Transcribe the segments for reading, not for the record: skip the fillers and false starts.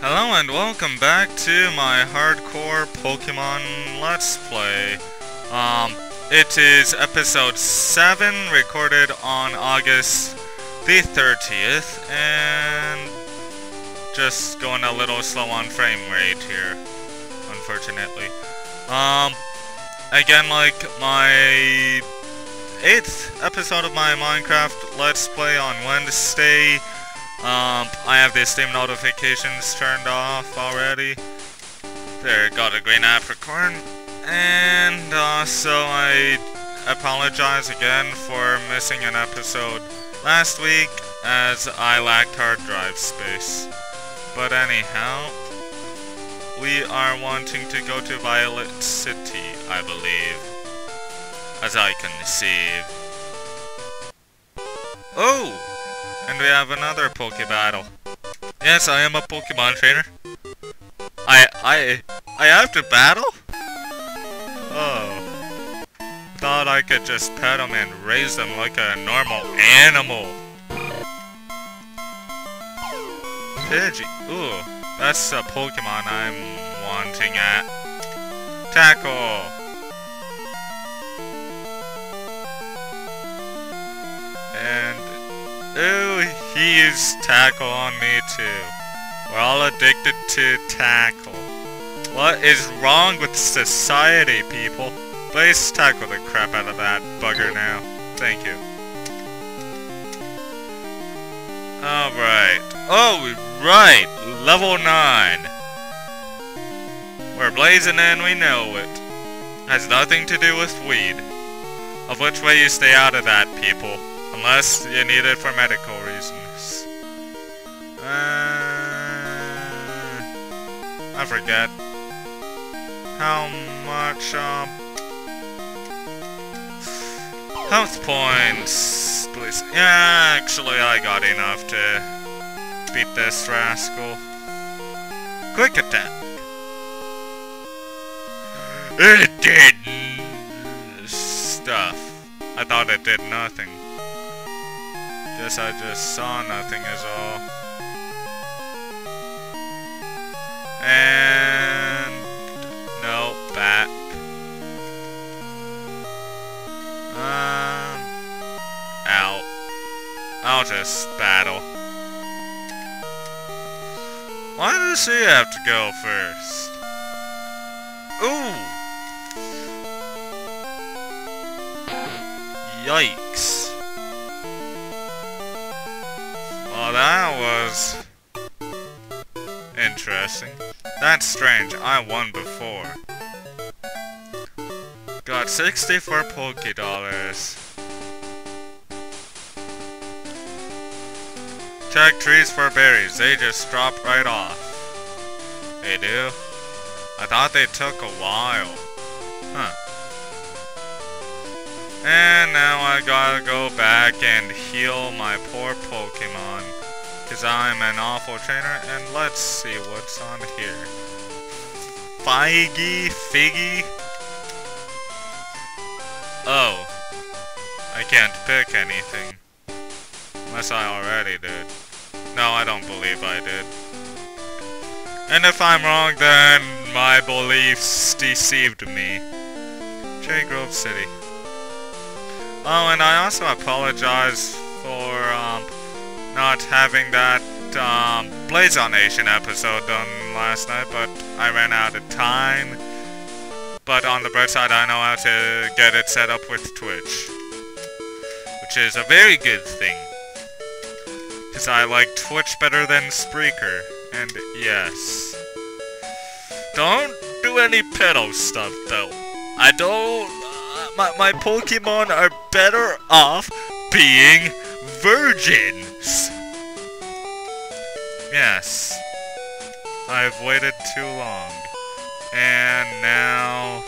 Hello and welcome back to my hardcore Pokemon Let's Play. It is episode 7, recorded on August the 30th, and just going a little slow on frame rate here, unfortunately. Again, like my 8th episode of my Minecraft Let's Play on Wednesday, I have the Steam notifications turned off already. There, got a green Apricorn. And also I apologize again for missing an episode last week as I lacked hard drive space. But anyhow, we are wanting to go to Violet City, I believe. As I can see. Oh! And we have another Poké Battle. Yes, I am a Pokémon trainer. I have to battle? Oh. Thought I could just pet them and raise them like a normal animal. Pidgey. Ooh, that's a Pokémon I'm wanting at. Tackle. And ooh, he used tackle on me too. We're all addicted to tackle. What is wrong with society, people? Please tackle the crap out of that bugger now. Thank you. Alright. Oh, right! Level 9. We're blazing and we know it. Has nothing to do with weed. Of which way you stay out of that, people. Unless you need it for medical reasons. I forget how much health points, please. Yeah, actually I got enough to beat this rascal. Quick attack. It did stuff. I thought it did nothing. Guess I just saw nothing is all. And no, back. Out. I'll just battle. Why does he have to go first? Ooh! Yikes. Well, that was interesting. That's strange. I won before. Got 64 PokéDollars. Check trees for berries. They just drop right off. They do? I thought they took a while. Huh. And now I gotta go back and heal my poor Pokemon. Cause I'm an awful trainer, and let's see what's on here. Figgy? Oh. I can't pick anything. Unless I already did. No, I don't believe I did. And if I'm wrong, then my beliefs deceived me. Cherry Grove City. Oh, and I also apologize for, not having that Blazonation episode done last night, but I ran out of time. But on the bright side, I know how to get it set up with Twitch, which is a very good thing, because I like Twitch better than Spreaker. And yes, don't do any pedal stuff though. I don't. My Pokemon are better off being virgins! Yes. I've waited too long. And now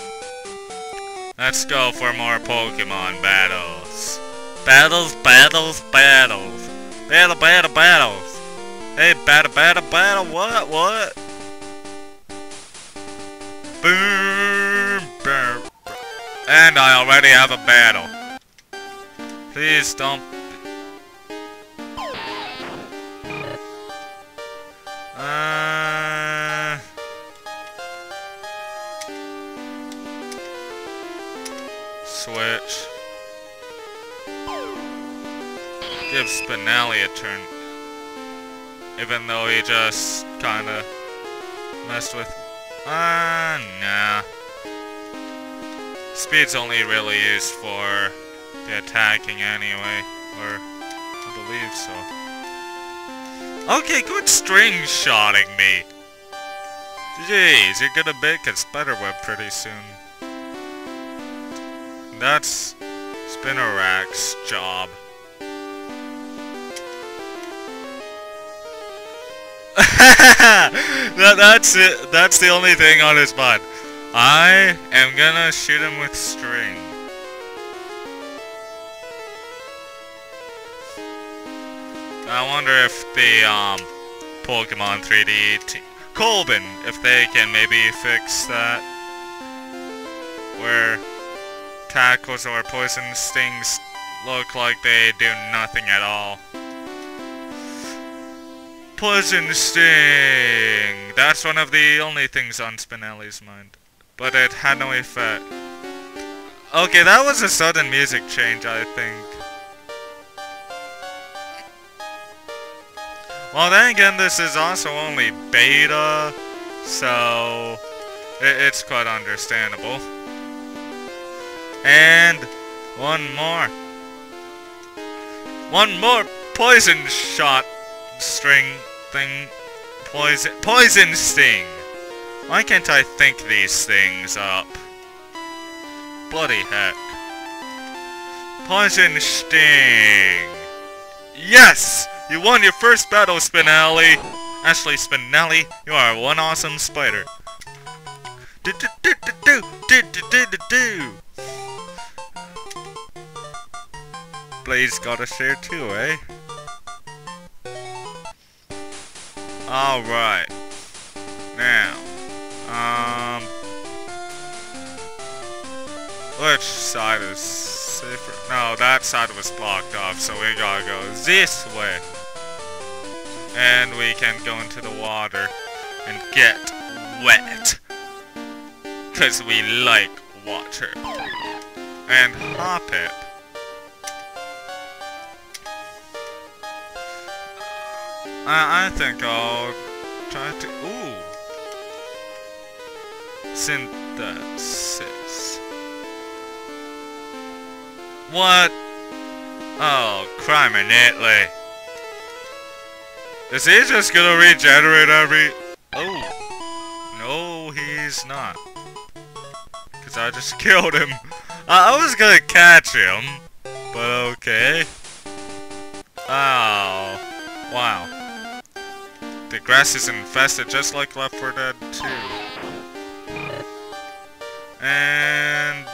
let's go for more Pokemon battles. Battles. Battles. Hey, battle, what? Boom. And I already have a battle. Please don't. switch. Give Spinelli a turn. Even though he just kinda messed with... nah. Speed's only really used for the attacking anyway, or I believe so. Okay, quit string-shotting me! Jeez, you're gonna make a spiderweb pretty soon. That's Spinarak's job. That's it. That's the only thing on his mind. I am gonna shoot him with string. I wonder if the Pokemon 3D team, Colbin, if they can maybe fix that, where tackles or poison stings look like they do nothing at all. Poison sting! That's one of the only things on Spinelli's mind. But it had no effect. Okay, that was a sudden music change, I think. Well, then again, this is also only beta, so it's quite understandable. And one more. One more poison shot string. Thing, poison sting. Why can't I think these things up? Bloody heck. Poison sting. Yes! You won your first battle, Spinelli! Ashley Spinelli, you are one awesome spider. Blaze got a share too, eh? Alright. Now. Which side is safer? No, that side was blocked off, so we gotta go this way. And we can go into the water and get wet. Cause we like water. And hop it. I think I'll try to... Ooh! Synthesis. What? Oh, criminally. Is he just gonna regenerate every... Oh. No, he's not. Cause I just killed him. I was gonna catch him. But okay. Oh. Wow. The grass is infested just like Left 4 Dead 2. And...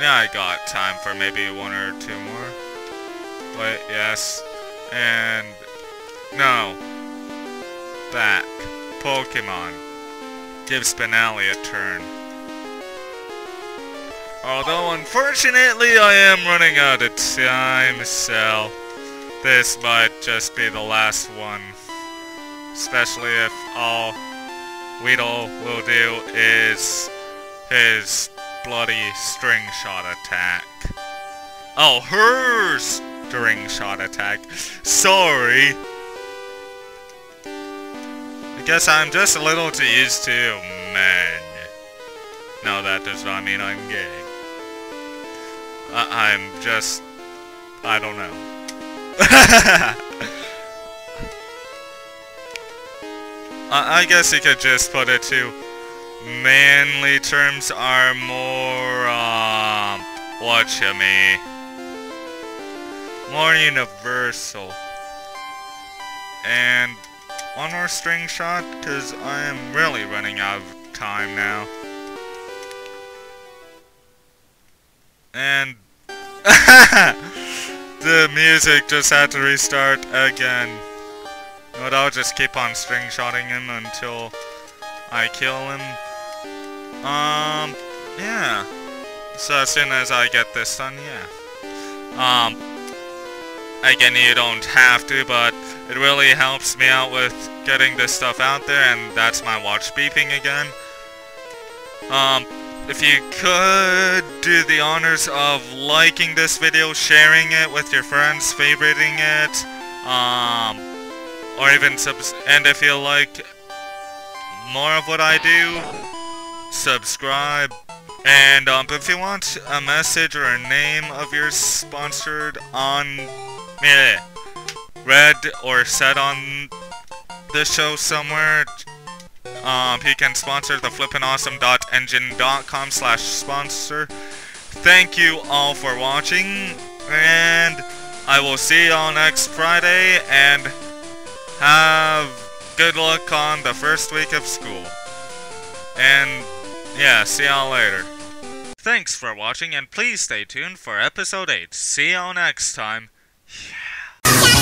yeah, I got time for maybe one or two more. Wait, yes. And... no. Back. Pokemon. Give Spinelli a turn. Although, unfortunately, I am running out of time, so... this might just be the last one, especially if all Weedle will do is his bloody string shot attack. Oh, her string shot attack. Sorry. I guess I'm just a little too used to men. No, that does not mean I'm gay. I'm just... I don't know. I guess you could just put it to manly terms are more, whatchamee, more universal. And one more string shot, because I am really running out of time now. And... the music just had to restart again. But I'll just keep on string-shotting him until I kill him. Yeah. So as soon as I get this done, yeah. Again, you don't have to, but it really helps me out with getting this stuff out there, and that's my watch beeping again. If you could do the honors of liking this video, sharing it with your friends, favoriting it, or even and if you like more of what I do, subscribe. And if you want a message or a name of your sponsored on read or said on the show somewhere, you can sponsor the flippinawesome.engine.com/sponsor. Thank you all for watching, and I will see y'all next Friday, and have good luck on the first week of school. And yeah, see y'all later. Thanks for watching, and please stay tuned for episode 8. See y'all next time. Yeah.